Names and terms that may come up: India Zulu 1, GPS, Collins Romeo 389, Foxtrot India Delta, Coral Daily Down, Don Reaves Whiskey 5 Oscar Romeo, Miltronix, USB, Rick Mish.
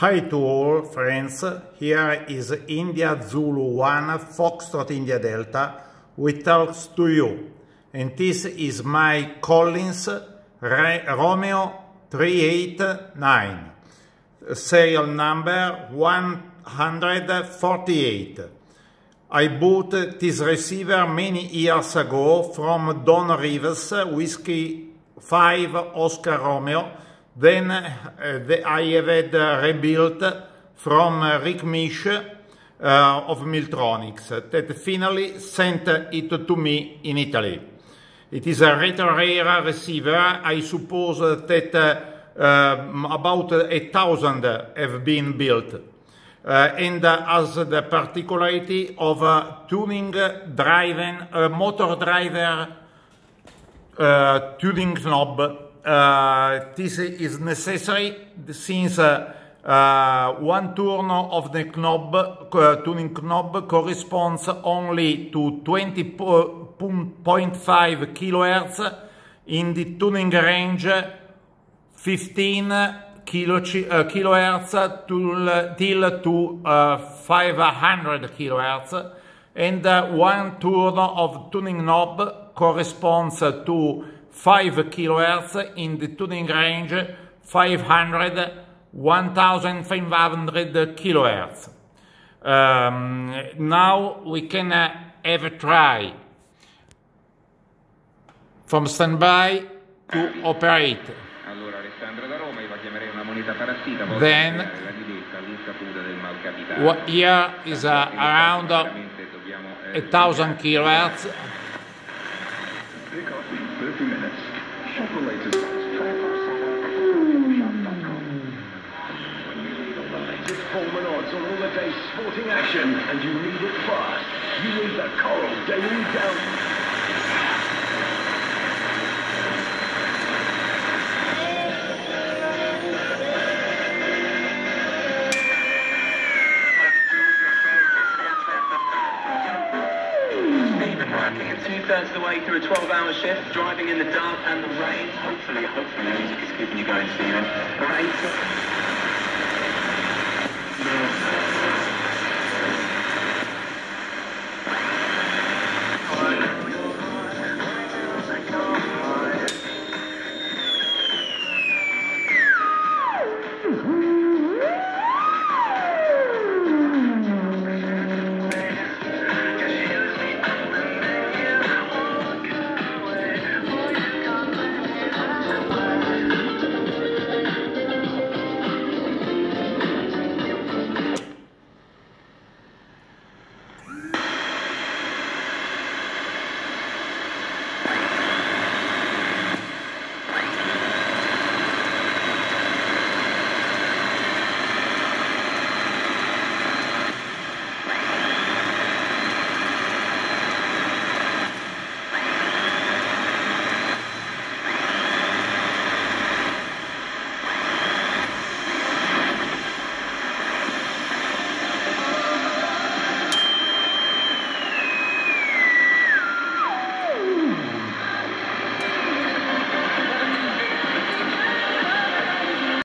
Hi to all, friends. Here is India Zulu 1 Foxtrot India Delta with talks to you. And this is my Collins Romeo 389, serial number 148. I bought this receiver many years ago from Don Reaves Whiskey 5 Oscar Romeo. Then I have had rebuilt from Rick Mish of Miltronix, that finally sent it to me in Italy. It is a retro rare receiver. I suppose that about 1,000 have been built, and has the particularity of motor driver tuning knob. This is necessary since one turn of the knob, tuning knob, corresponds only to 20.5 kHz in the tuning range 15 kHz till 500 kHz, and one turn of tuning knob corresponds to 5 kHz in the tuning range 500–1,500 kHz. Now we can have a try from standby to operate. Then here is around 1,000 kHz. On all the day's sporting action, and you need it fast. You need the Coral Daily Down. Two-thirds of the way through a 12-hour shift, driving in the dark and the rain. Hopefully the music is keeping you going, Stephen. All right. Mm-hmm.